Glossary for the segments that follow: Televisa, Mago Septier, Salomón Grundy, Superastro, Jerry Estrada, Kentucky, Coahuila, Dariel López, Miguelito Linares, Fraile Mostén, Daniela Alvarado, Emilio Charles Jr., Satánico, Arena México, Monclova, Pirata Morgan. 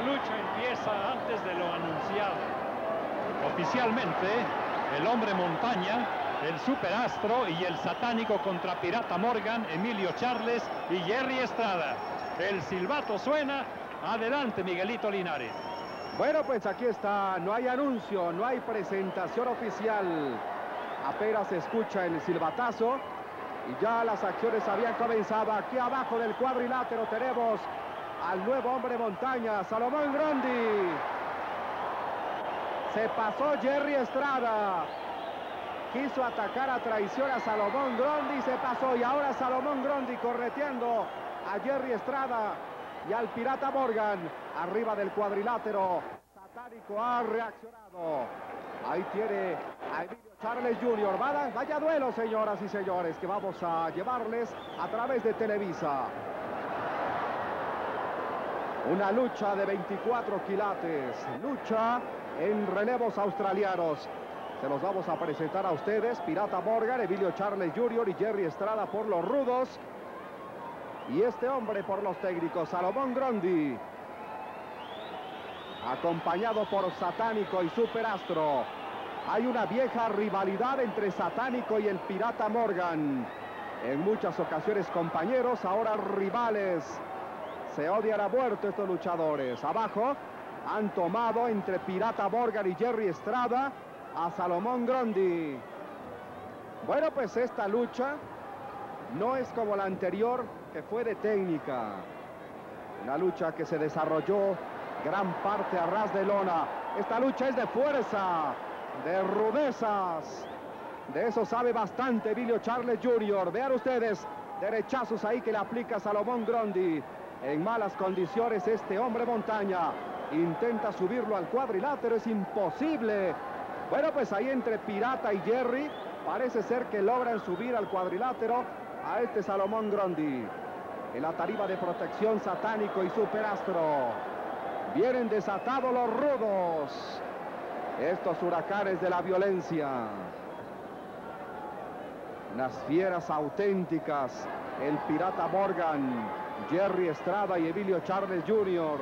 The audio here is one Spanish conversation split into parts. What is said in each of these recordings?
La lucha empieza antes de lo anunciado. Oficialmente, el hombre montaña, el Superastro y el Satánico contra Pirata Morgan, Emilio Charles y Jerry Estrada. El silbato suena. Adelante, Miguelito Linares. Bueno, pues aquí está. No hay anuncio, no hay presentación oficial. Apenas se escucha el silbatazo y ya las acciones habían comenzado. Aquí abajo del cuadrilátero tenemos al nuevo hombre montaña, Salomón Grundy. Se pasó Jerry Estrada. Quiso atacar a traición a Salomón Grundy, se pasó. Y ahora Salomón Grundy correteando a Jerry Estrada y al Pirata Morgan. Arriba del cuadrilátero, Satánico ha reaccionado. Ahí tiene a Emilio Charles Jr. Vaya duelo, señoras y señores, que vamos a llevarles a través de Televisa. Una lucha de 24 quilates, lucha en relevos australianos. Se los vamos a presentar a ustedes, Pirata Morgan, Emilio Charles Jr. y Jerry Estrada por los rudos. Y este hombre por los técnicos, Salomón Grundy. Acompañado por Satánico y Superastro. Hay una vieja rivalidad entre Satánico y el Pirata Morgan. En muchas ocasiones compañeros, ahora rivales. Se odian a muerto estos luchadores. Abajo han tomado entre Pirata Morgan y Jerry Estrada a Salomón Grundy. Bueno, pues esta lucha no es como la anterior, que fue de técnica. Una lucha que se desarrolló gran parte a ras de lona. Esta lucha es de fuerza, de rudezas. De eso sabe bastante Emilio Charles Jr. Vean ustedes, derechazos ahí que le aplica Salomón Grundy. En malas condiciones este hombre montaña. Intenta subirlo al cuadrilátero, es imposible. Bueno, pues ahí entre Pirata y Jerry parece ser que logran subir al cuadrilátero a este Salomón Grundy. En la tarifa de protección, Satánico y Superastro. Vienen desatados los rudos, estos huracanes de la violencia. Unas fieras auténticas, el Pirata Morgan, Jerry Estrada y Emilio Charles Jr.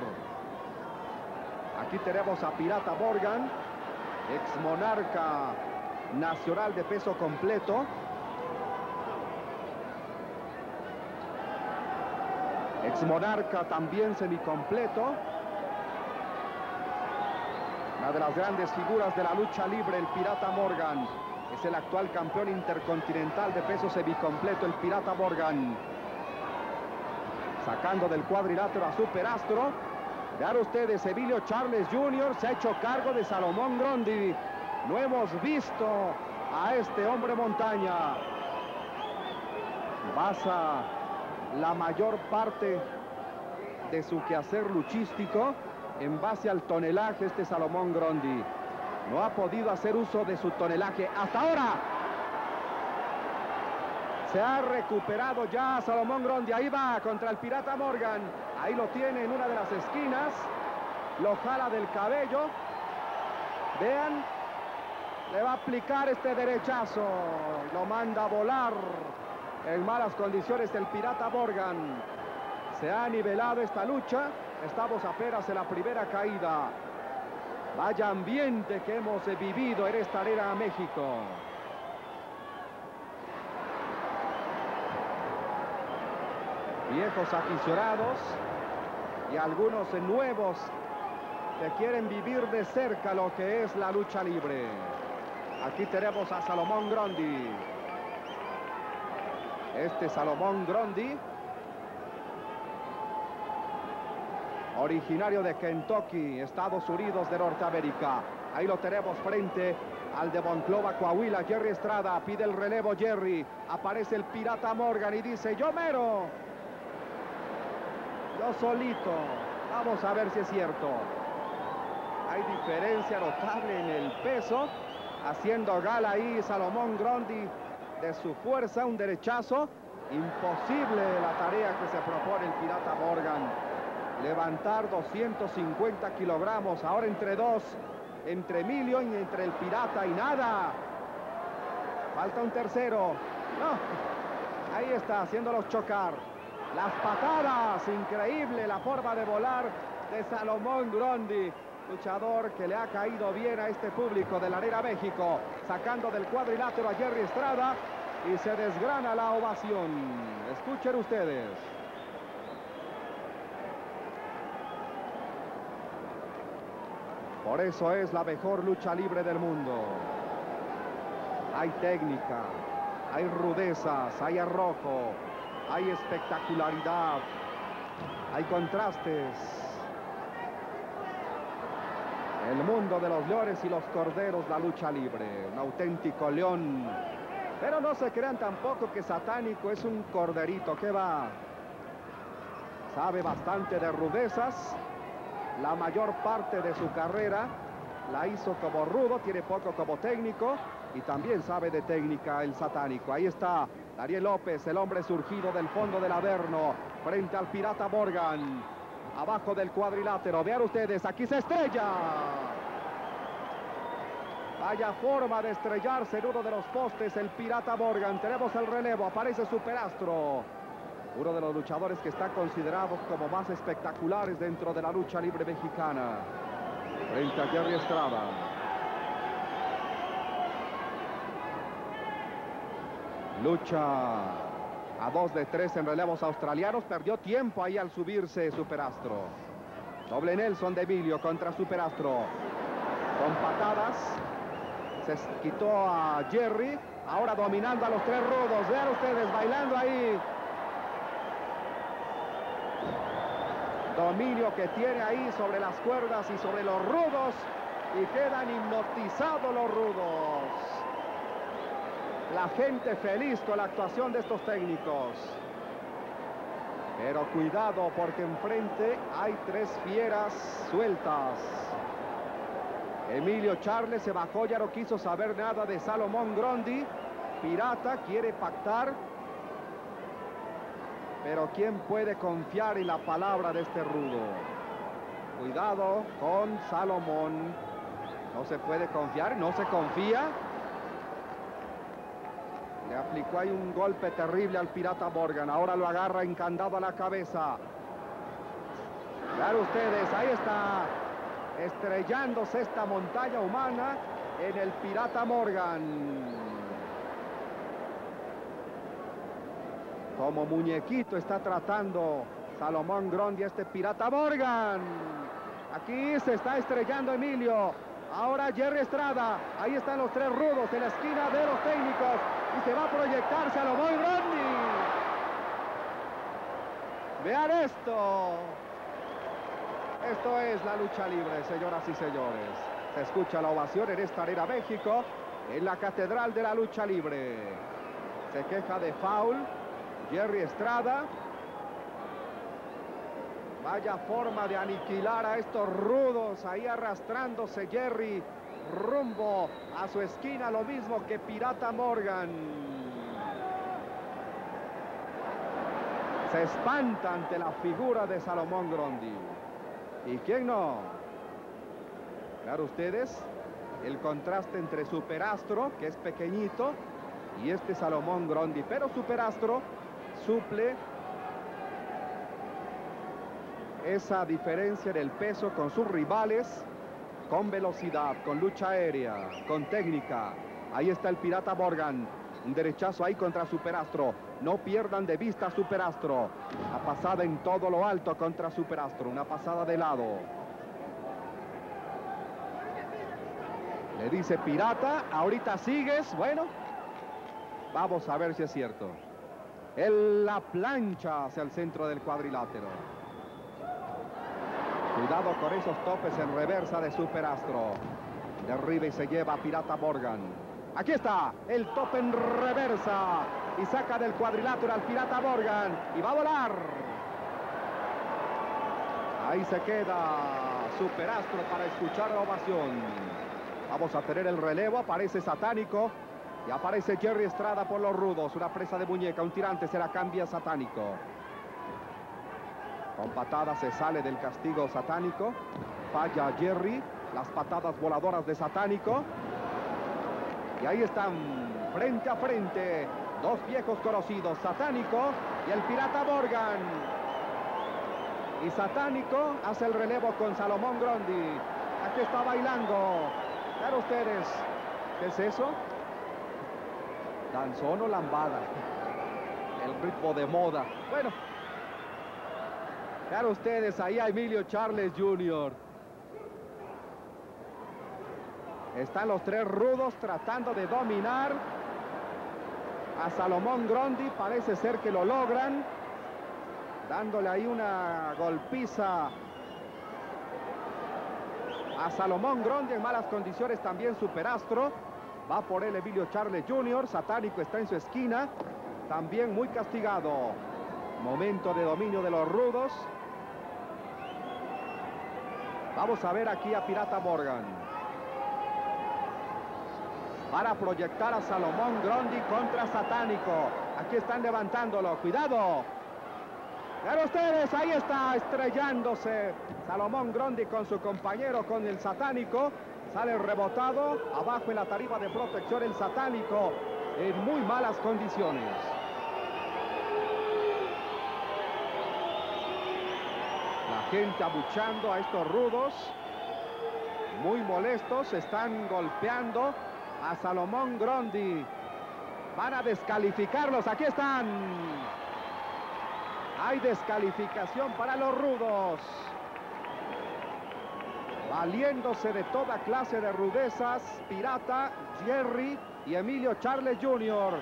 Aquí tenemos a Pirata Morgan, ex monarca nacional de peso completo. Ex monarca también semicompleto. Una de las grandes figuras de la lucha libre, el Pirata Morgan. Es el actual campeón intercontinental de peso semicompleto, el Pirata Morgan. Sacando del cuadrilátero a Superastro. Vean ustedes, Emilio Charles Jr. se ha hecho cargo de Salomón Grundy. No hemos visto a este hombre montaña. Pasa la mayor parte de su quehacer luchístico en base al tonelaje este Salomón Grundy. No ha podido hacer uso de su tonelaje hasta ahora. Se ha recuperado ya Salomón Grundy. Ahí va contra el Pirata Morgan. Ahí lo tiene en una de las esquinas. Lo jala del cabello. Vean. Le va a aplicar este derechazo. Lo manda a volar. En malas condiciones el Pirata Morgan. Se ha nivelado esta lucha. Estamos apenas en la primera caída. Vaya ambiente que hemos vivido en esta Arena México. Viejos aficionados y algunos nuevos que quieren vivir de cerca lo que es la lucha libre. Aquí tenemos a Salomón Grundy. Este Salomón Grundy, originario de Kentucky, Estados Unidos de Norteamérica. Ahí lo tenemos frente al de Monclova, Coahuila, Jerry Estrada. Pide el relevo Jerry. Aparece el Pirata Morgan y dice: yo mero. Yo solito. Vamos a ver si es cierto. Hay diferencia notable en el peso. Haciendo gala ahí Salomón Grundy de su fuerza. Un derechazo. Imposible la tarea que se propone el Pirata Morgan. Levantar 250 kilogramos. Ahora entre dos. Entre Emilio y entre el Pirata. Y nada. Falta un tercero. No. Ahí está haciéndolos chocar. Las patadas, increíble la forma de volar de Salomón Grundy, luchador que le ha caído bien a este público de la Arena México, sacando del cuadrilátero a Jerry Estrada y se desgrana la ovación. Escuchen ustedes. Por eso es la mejor lucha libre del mundo. Hay técnica, hay rudezas, hay arrojo, hay espectacularidad, hay contrastes. El mundo de los leones y los corderos, la lucha libre, un auténtico león. Pero no se crean tampoco que Satánico es un corderito, ¿qué va? Sabe bastante de rudezas. La mayor parte de su carrera la hizo como rudo, tiene poco como técnico y también sabe de técnica el Satánico. Ahí está Dariel López, el hombre surgido del fondo del Averno, frente al Pirata Morgan, abajo del cuadrilátero. Vean ustedes, aquí se estrella. Vaya forma de estrellarse en uno de los postes el Pirata Morgan. Tenemos el relevo, aparece Superastro, uno de los luchadores que están considerados como más espectaculares dentro de la lucha libre mexicana, frente a Jerry Estrada. Lucha a 2 de 3 en relevos australianos. Perdió tiempo ahí al subirse Superastro. Doble Nelson de Emilio contra Superastro. Con patadas se quitó a Jerry. Ahora dominando a los tres rudos. Vean ustedes, bailando ahí. Dominio que tiene ahí sobre las cuerdas y sobre los rudos, y quedan hipnotizados los rudos. La gente feliz con la actuación de estos técnicos. Pero cuidado, porque enfrente hay tres fieras sueltas. Emilio Charles se bajó, ya no quiso saber nada de Salomón Grundy. Pirata quiere pactar, pero ¿quién puede confiar en la palabra de este rudo? Cuidado con Salomón. No se puede confiar, no se confía. Le aplicó ahí un golpe terrible al Pirata Morgan. Ahora lo agarra encandado a la cabeza. Vean ustedes, ahí está estrellándose esta montaña humana en el Pirata Morgan. Como muñequito está tratando Salomón Grundy a este Pirata Morgan. Aquí se está estrellando Emilio. Ahora Jerry Estrada. Ahí están los tres rudos en la esquina de los técnicos. Y se va a proyectar Salomón Grundy. Vean esto. Esto es la lucha libre, señoras y señores. Se escucha la ovación en esta Arena México, en la Catedral de la Lucha Libre. Se queja de foul Jerry Estrada. Vaya forma de aniquilar a estos rudos. Ahí arrastrándose Jerry rumbo a su esquina, lo mismo que Pirata Morgan. Se espanta ante la figura de Salomón Grundy. ¿Y quién no? Claro, ustedes, el contraste entre Superastro, que es pequeñito, y este Salomón Grundy. Pero Superastro suple esa diferencia del peso con sus rivales, con velocidad, con lucha aérea, con técnica. Ahí está el Pirata Morgan, un derechazo ahí contra Superastro. No pierdan de vista a Superastro. La pasada en todo lo alto contra Superastro, una pasada de lado. Le dice Pirata, ahorita sigues. Bueno, vamos a ver si es cierto. En la plancha hacia el centro del cuadrilátero. Cuidado con esos topes en reversa de Superastro. Derriba y se lleva a Pirata Morgan. Aquí está el tope en reversa. Y saca del cuadrilátero al Pirata Morgan. Y va a volar. Ahí se queda Superastro para escuchar la ovación. Vamos a tener el relevo. Aparece Satánico. Y aparece Jerry Estrada por los rudos. Una presa de muñeca, un tirante, se la cambia Satánico. Con patadas se sale del castigo Satánico. Falla Jerry. Las patadas voladoras de Satánico. Y ahí están, frente a frente, dos viejos conocidos, Satánico y el Pirata Morgan. Y Satánico hace el relevo con Salomón Grundy. Aquí está bailando. Vean ustedes. ¿Qué es eso? Danzón o lambada. El ritmo de moda. Bueno. Vean ustedes, ahí a Emilio Charles Jr. Están los tres rudos tratando de dominar a Salomón Grundy. Parece ser que lo logran, dándole ahí una golpiza a Salomón Grundy. En malas condiciones también Superastro. Va por él Emilio Charles Jr. Satánico está en su esquina, también muy castigado. Momento de dominio de los rudos. Vamos a ver aquí a Pirata Morgan para proyectar a Salomón Grundy contra Satánico. Aquí están levantándolo, cuidado. Vean ustedes, ahí está estrellándose Salomón Grundy con su compañero, con el Satánico. Sale rebotado, abajo en la tarifa de protección el Satánico, en muy malas condiciones. La gente abuchando a estos rudos, muy molestos, están golpeando a Salomón Grundy. Van a descalificarlos. Aquí están. Hay descalificación para los rudos, valiéndose de toda clase de rudezas Pirata, Jerry y Emilio Charles Jr.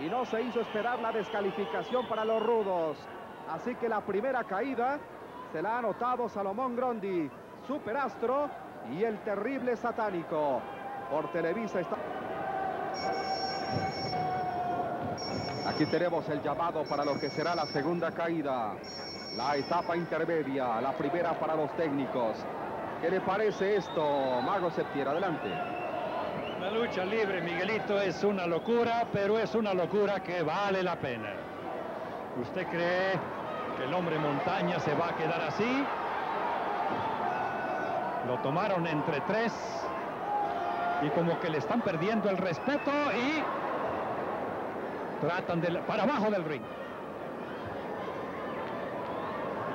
Y no se hizo esperar la descalificación para los rudos, así que la primera caída se la ha anotado Salomón Grundy, Superastro y el terrible Satánico. Por Televisa está. Aquí tenemos el llamado para lo que será la segunda caída, la etapa intermedia, la primera para los técnicos. ¿Qué le parece esto, Mago Septier? Adelante. La lucha libre, Miguelito, es una locura, pero es una locura que vale la pena. ¿Usted cree que el hombre montaña se va a quedar así? Lo tomaron entre tres. Y como que le están perdiendo el respeto y tratan de para abajo del ring.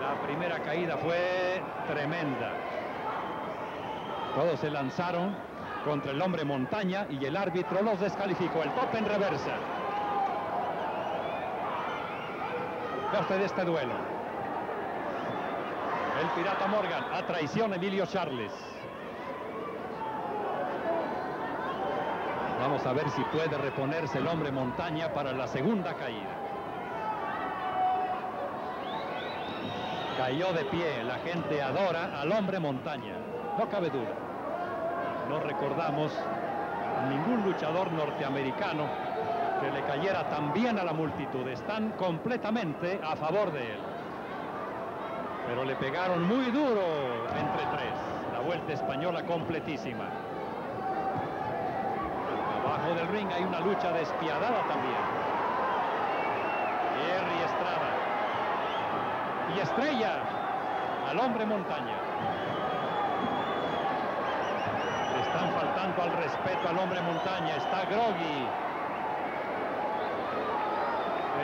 La primera caída fue tremenda. Todos se lanzaron contra el hombre montaña y el árbitro los descalificó. El tope en reversa. Vea usted este duelo. El Pirata Morgan a traición Emilio Charles. Vamos a ver si puede reponerse el hombre montaña para la segunda caída. Cayó de pie. La gente adora al hombre montaña, no cabe duda. No recordamos a ningún luchador norteamericano que le cayera tan bien a la multitud. Están completamente a favor de él. Pero le pegaron muy duro entre tres. La vuelta española completísima. Bajo del ring hay una lucha despiadada también. Jerry Estrada. Y estrella al hombre montaña. Le están faltando al respeto al hombre montaña. Está groggy.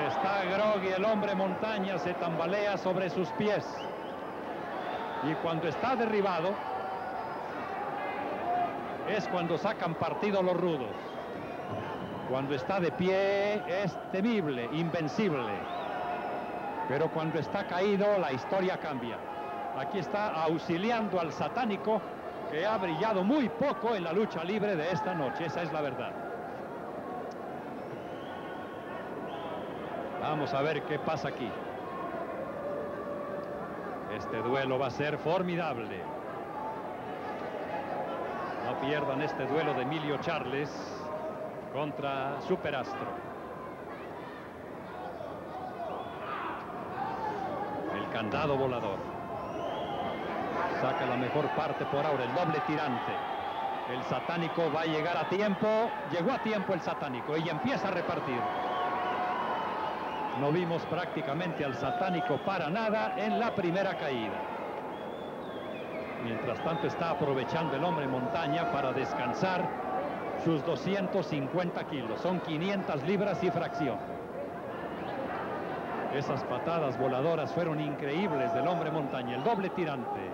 Está groggy el hombre montaña. Se tambalea sobre sus pies. Y cuando está derribado es cuando sacan partido los rudos. Cuando está de pie es temible, invencible. Pero cuando está caído la historia cambia. Aquí está auxiliando al Satánico, que ha brillado muy poco en la lucha libre de esta noche. Esa es la verdad. Vamos a ver qué pasa aquí. Este duelo va a ser formidable. No pierdan este duelo de Emilio Charles contra Superastro. El candado volador. Saca la mejor parte por ahora, el doble tirante. El Satánico va a llegar a tiempo. Llegó a tiempo el Satánico y empieza a repartir. No vimos prácticamente al Satánico para nada en la primera caída. Mientras tanto está aprovechando el hombre montaña para descansar sus 250 kilos. Son 500 libras y fracción. Esas patadas voladoras fueron increíbles del hombre montaña. El doble tirante.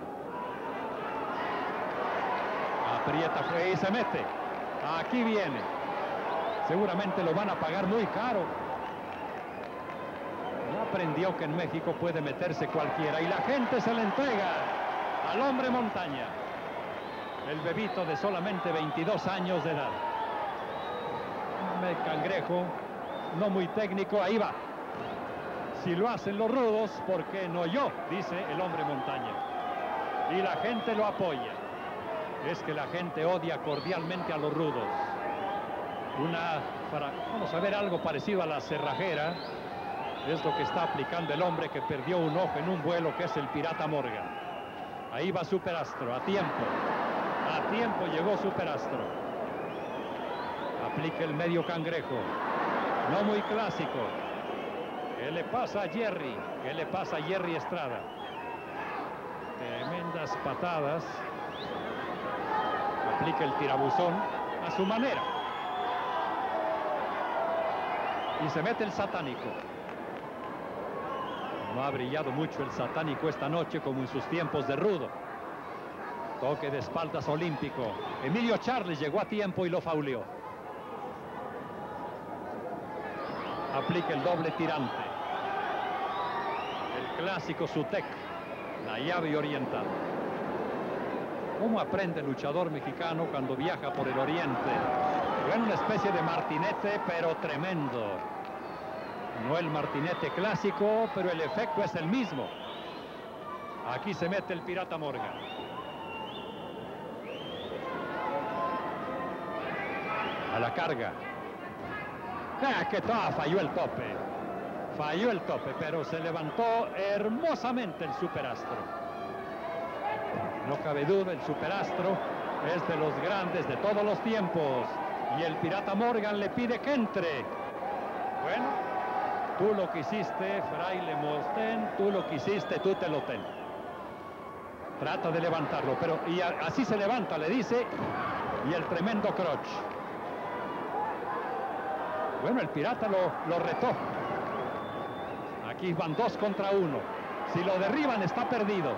Aprieta y se mete. Aquí viene. Seguramente lo van a pagar muy caro. No aprendió que en México puede meterse cualquiera. Y la gente se le entrega al hombre montaña. El bebito de solamente 22 años de edad. El cangrejo, no muy técnico. Ahí va. Si lo hacen los rudos, ¿por qué no yo?, dice el hombre montaña. Y la gente lo apoya. Es que la gente odia cordialmente a los rudos. Vamos a ver algo parecido a la cerrajera. Es lo que está aplicando el hombre que perdió un ojo en un vuelo, que es el Pirata Morgan. Ahí va Superastro, a tiempo. A tiempo llegó Superastro. Aplica el medio cangrejo. No muy clásico. ¿Qué le pasa a Jerry? ¿Qué le pasa a Jerry Estrada? Tremendas patadas. Aplica el tirabuzón a su manera. Y se mete el Satánico. No ha brillado mucho el Satánico esta noche como en sus tiempos de rudo. Toque de espaldas olímpico. Emilio Charles llegó a tiempo y lo fauleó. Aplica el doble tirante. El clásico Sutec, la llave oriental. ¿Cómo aprende el luchador mexicano cuando viaja por el oriente? Bueno, una especie de martinete, pero tremendo. No el martinete clásico, pero el efecto es el mismo. Aquí se mete el Pirata Morgan. A la carga. ¡Ah, que toda! Falló el tope. Falló el tope, pero se levantó hermosamente el Superastro. No cabe duda, el Superastro es de los grandes de todos los tiempos. Y el Pirata Morgan le pide que entre. Bueno. Tú lo quisiste, Fraile Mostén, tú lo quisiste, tú te lo ten. Trata de levantarlo, pero así se levanta, le dice, y el tremendo crotch. Bueno, el Pirata lo retó. Aquí van 2 contra 1. Si lo derriban, está perdido.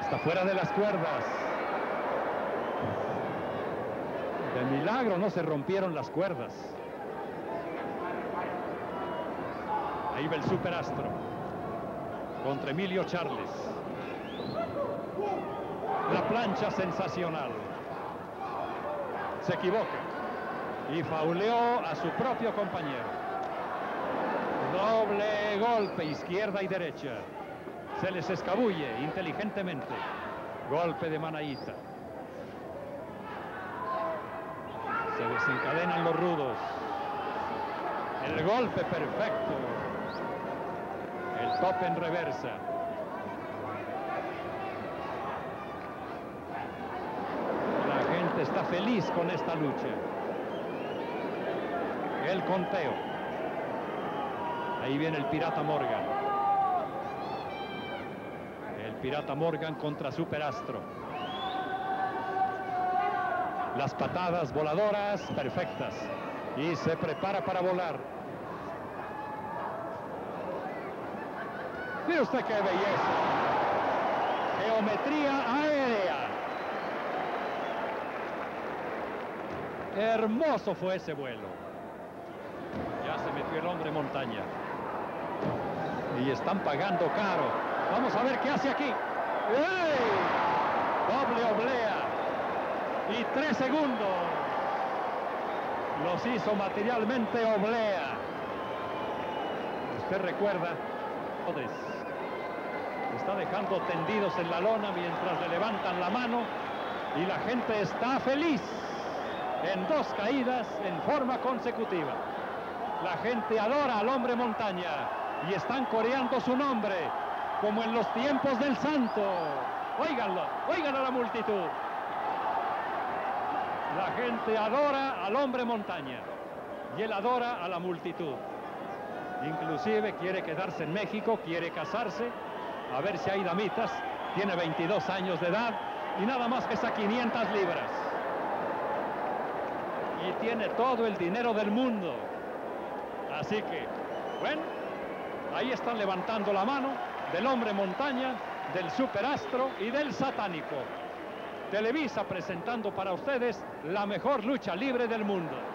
Está fuera de las cuerdas. De milagro no se rompieron las cuerdas. Ahí va el Superastro contra Emilio Charles. La plancha sensacional. Se equivoca y fauleó a su propio compañero. Doble golpe, izquierda y derecha. Se les escabulle inteligentemente. Golpe de manaíta. Se desencadenan los rudos. El golpe perfecto. El tope en reversa. La gente está feliz con esta lucha. El conteo. Ahí viene el Pirata Morgan. El Pirata Morgan contra Superastro. Las patadas voladoras perfectas. Y se prepara para volar. Mire usted qué belleza. Geometría aérea. Hermoso fue ese vuelo. Ya se metió el hombre montaña. Y están pagando caro. Vamos a ver qué hace aquí. ¡Ey! Doble oblea. Y 3 segundos. Los hizo materialmente oblea. Usted recuerda, está dejando tendidos en la lona mientras le levantan la mano y la gente está feliz. En 2 caídas en forma consecutiva. La gente adora al hombre montaña y están coreando su nombre como en los tiempos del santo. Óiganlo, oigan a la multitud. La gente adora al hombre montaña y él adora a la multitud. Inclusive quiere quedarse en México, quiere casarse, a ver si hay damitas. Tiene 22 años de edad y nada más pesa 500 libras. Y tiene todo el dinero del mundo. Así que, bueno, ahí están levantando la mano del hombre montaña, del Superastro y del Satánico. Televisa presentando para ustedes la mejor lucha libre del mundo.